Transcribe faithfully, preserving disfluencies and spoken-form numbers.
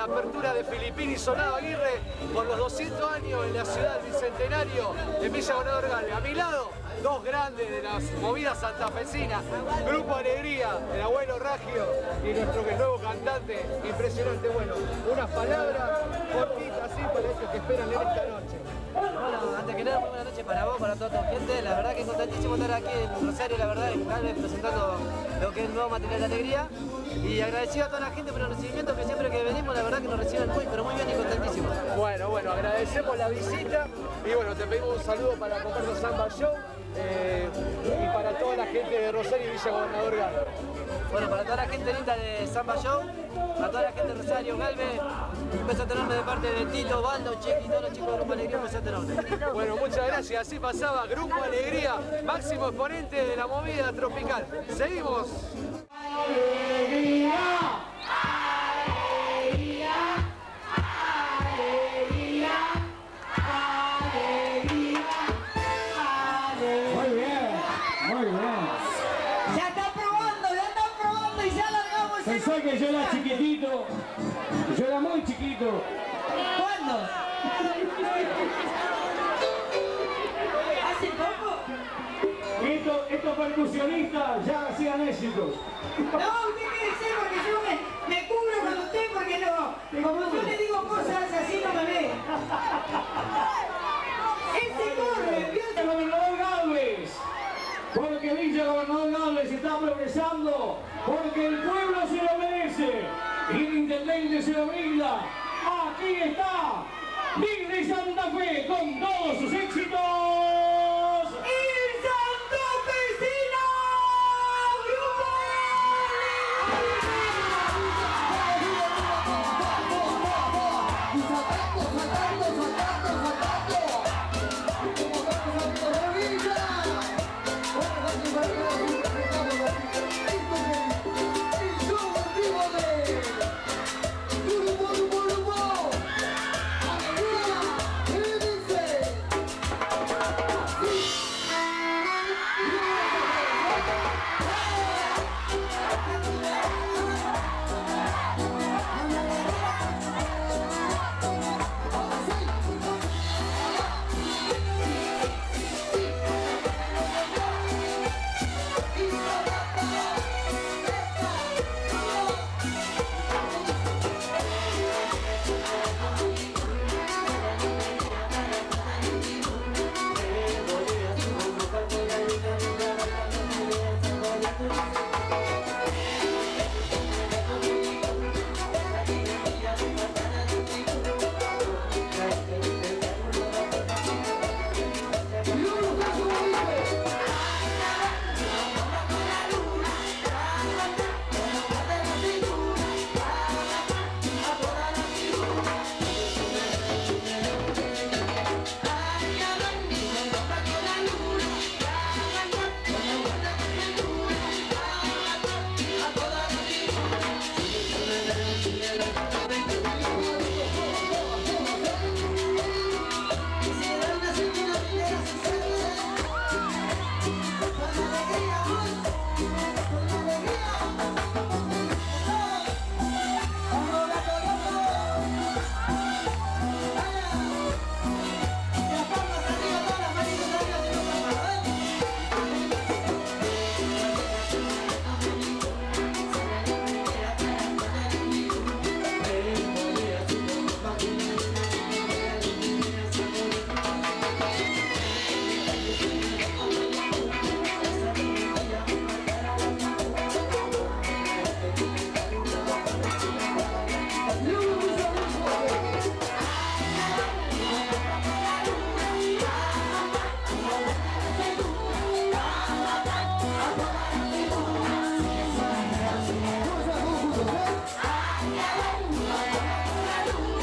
la apertura de Filipín y Sonado Aguirre por los doscientos años en la ciudad del Bicentenario de Villa Bonador Gale. A mi lado, dos grandes de las movidas santafesinas, Grupo Alegría, el abuelo Ragio y nuestro nuevo cantante, impresionante. Bueno, unas palabras cortitas, sí, para ellos que esperan en esta noche. Bueno, antes que nada, muy buenas noches para vos, para toda tu gente. La verdad que es contentísimo estar aquí en Rosario, la verdad, en Gálvez, presentando lo que es el nuevo material de Alegría. Y agradecido a toda la gente por el recibimiento que siempre que venimos, la verdad que nos reciben muy, pero muy bien y contentísimos. Bueno, bueno, agradecemos la visita y bueno, te pedimos un saludo para la comparsa Samba Show eh, y para toda la gente de Rosario y Villa Gobernador Gálvez. Bueno, para toda la gente linda de Samba Show, para toda la gente de Rosario Gálvez, un beso enorme de parte de Tito, Baldo, Chequi y todos los chicos de Grupo Alegría, un beso enorme. Bueno, muchas gracias, así pasaba Grupo Alegría, máximo exponente de la movida tropical. Seguimos. ¡Alegría! ¡Alegría! ¡Alegría! ¡Alegría! ¡Alegría! Muy bien, muy bien. Ya está probando, ya está probando y ya largamos. Pensé que yo era chiquitito, yo era muy chiquito. ¿Cuándo? ¿Hace poco? Esto, estos percusionistas ya hacían éxitos. No, usted quiere ser porque yo me, me cubro con usted porque no, como yo le digo cosas así no me ve. Este corre, Villa Gobernador Gálvez, porque Villa Gobernador Gálvez está progresando, porque el pueblo se lo merece, y el intendente se lo brinda. Aquí está, Pile y Santa Fe con todos sus éxitos. Hallelujah.